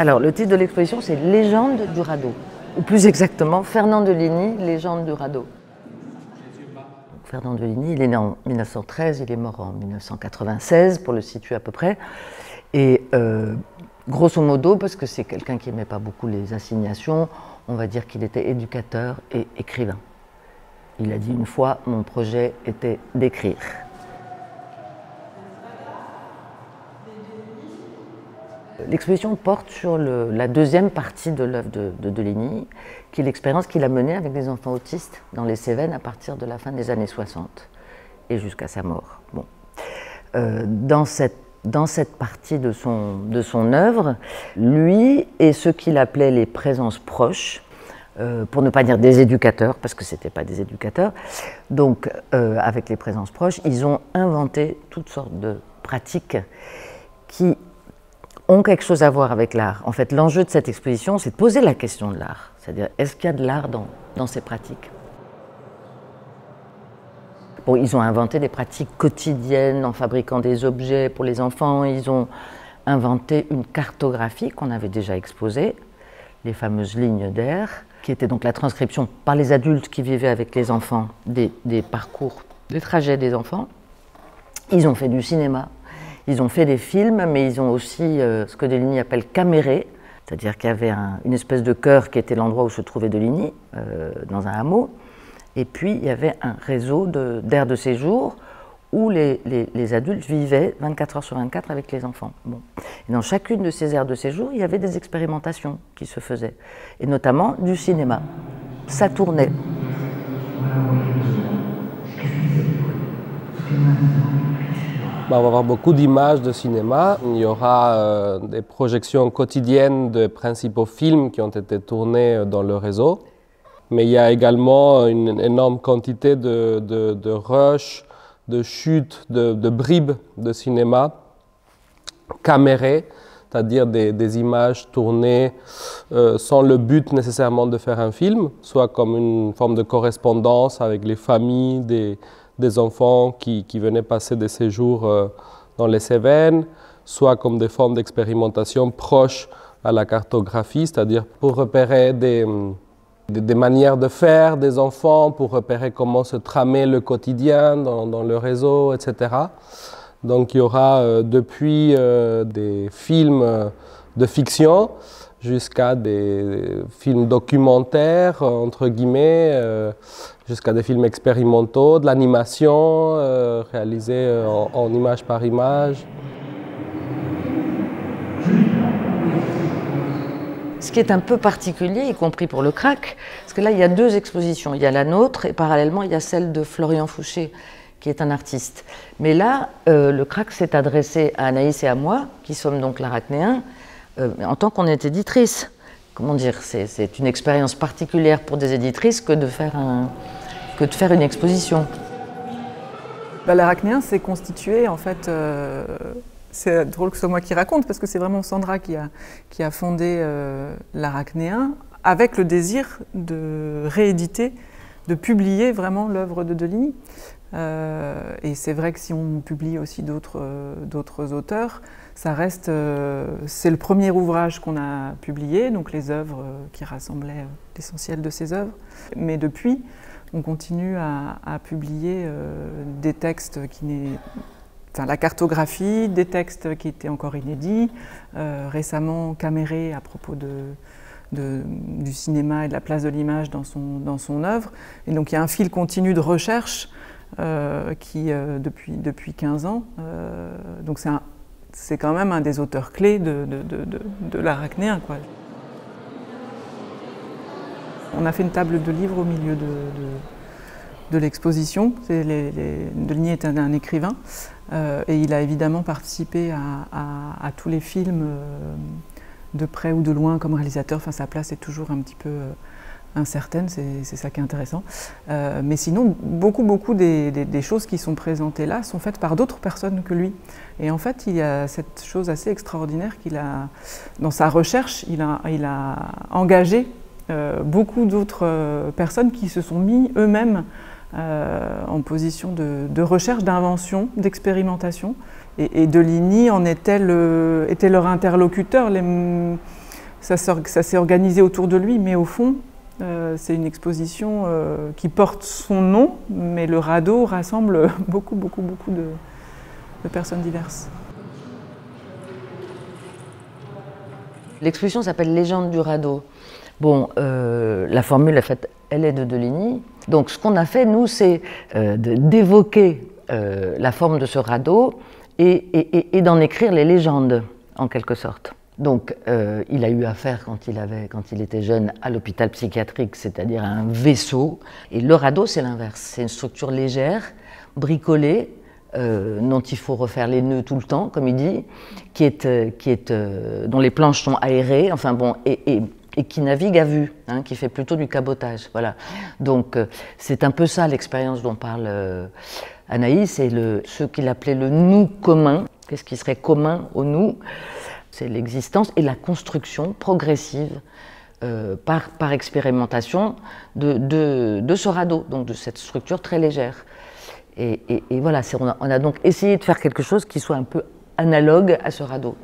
Alors, le titre de l'exposition, c'est « Légendes du radeau », ou plus exactement, Fernand Deligny, Légendes du radeau. Fernand Deligny, il est né en 1913, il est mort en 1996, pour le situer à peu près. Et grosso modo, parce que c'est quelqu'un qui n'aimait pas beaucoup les assignations, on va dire qu'il était éducateur et écrivain. Il a dit une fois, mon projet était d'écrire. L'exposition porte sur la deuxième partie de l'œuvre de Deligny, qui est l'expérience qu'il a menée avec des enfants autistes dans les Cévennes à partir de la fin des années 60 et jusqu'à sa mort. Bon. Dans cette partie de son œuvre, lui et ce qu'il appelait les présences proches, pour ne pas dire des éducateurs, parce que ce n'étaient pas des éducateurs, donc avec les présences proches, ils ont inventé toutes sortes de pratiques qui ont quelque chose à voir avec l'art. En fait, l'enjeu de cette exposition, c'est de poser la question de l'art. C'est-à-dire, est-ce qu'il y a de l'art dans ces pratiques? Bon, ils ont inventé des pratiques quotidiennes en fabriquant des objets pour les enfants. Ils ont inventé une cartographie qu'on avait déjà exposée, les fameuses lignes d'air, qui était donc la transcription par les adultes qui vivaient avec les enfants des parcours, des trajets des enfants. Ils ont fait du cinéma. Ils ont fait des films, mais ils ont aussi ce que Deligny appelle caméré, c'est-à-dire qu'il y avait une espèce de chœur qui était l'endroit où se trouvait Deligny, dans un hameau, et puis il y avait un réseau d'aires de séjour où les adultes vivaient 24 heures sur 24 avec les enfants. Bon. Et dans chacune de ces aires de séjour, il y avait des expérimentations qui se faisaient, et notamment du cinéma. Ça tournait. On va avoir beaucoup d'images de cinéma. Il y aura des projections quotidiennes des principaux films qui ont été tournés dans le réseau. Mais il y a également une énorme quantité de rushs, de chutes, de bribes de cinéma camérées, c'est-à-dire des images tournées sans le but nécessairement de faire un film, soit comme une forme de correspondance avec les familles des enfants qui venaient passer des séjours dans les Cévennes, soit comme des formes d'expérimentation proches à la cartographie, c'est-à-dire pour repérer des manières de faire des enfants, pour repérer comment se tramait le quotidien dans le réseau, etc. Donc il y aura depuis des films de fiction jusqu'à des films documentaires, entre guillemets, jusqu'à des films expérimentaux, de l'animation réalisée en image par image. Ce qui est un peu particulier, y compris pour le Crac, parce que là, il y a deux expositions. Il y a la nôtre et parallèlement, il y a celle de Florian Fouché, qui est un artiste. Mais là, le Crac s'est adressé à Anaïs et à moi, qui sommes donc l'Arachnéen, en tant qu'on est éditrice. Comment dire, c'est une expérience particulière pour des éditrices que de faire, que de faire une exposition. L'Arachnéen s'est constitué, en fait, c'est drôle que ce soit moi qui raconte, parce que c'est vraiment Sandra qui a fondé l'Arachnéen, avec le désir de rééditer, de publier vraiment l'œuvre de Deligny. Et c'est vrai que si on publie aussi d'autres auteurs, ça reste, c'est le premier ouvrage qu'on a publié, donc les œuvres qui rassemblaient l'essentiel de ses œuvres. Mais depuis, on continue à publier des textes la cartographie, des textes qui étaient encore inédits, récemment camérés à propos du cinéma et de la place de l'image dans son œuvre. Et donc il y a un fil continu de recherche depuis 15 ans, donc c'est quand même un des auteurs clés de l'Arachnéen. On a fait une table de livres au milieu de l'exposition. Deligny est un écrivain et il a évidemment participé à tous les films de près ou de loin comme réalisateur. Enfin, sa place est toujours un petit peu incertaine, c'est ça qui est intéressant. Mais sinon, beaucoup des choses qui sont présentées là sont faites par d'autres personnes que lui. Et en fait, il y a cette chose assez extraordinaire qu'il a, dans sa recherche, il a engagé beaucoup d'autres personnes qui se sont mis eux-mêmes en position de recherche, d'invention, d'expérimentation. Et Deligny en était leur interlocuteur. ça s'est organisé autour de lui, mais au fond, c'est une exposition qui porte son nom, mais le radeau rassemble beaucoup de personnes diverses. L'exposition s'appelle « Légendes du radeau ». Bon, la formule, en fait, elle est de Deligny. Donc, ce qu'on a fait, nous, c'est d'évoquer la forme de ce radeau et d'en écrire les légendes, en quelque sorte. Donc, il a eu affaire, quand il était jeune, à l'hôpital psychiatrique, c'est-à-dire à un vaisseau. Et le radeau, c'est l'inverse. C'est une structure légère, bricolée, dont il faut refaire les nœuds tout le temps, comme il dit, dont les planches sont aérées, enfin bon, et qui navigue à vue, hein, qui fait plutôt du cabotage, voilà. Donc c'est un peu ça l'expérience dont parle Anaïs, et ce qu'il appelait le « nous commun ». Qu'est-ce qui serait commun au « nous » ? C'est l'existence et la construction progressive par expérimentation de ce radeau, donc de cette structure très légère. Et voilà, on a donc essayé de faire quelque chose qui soit un peu analogue à ce radeau.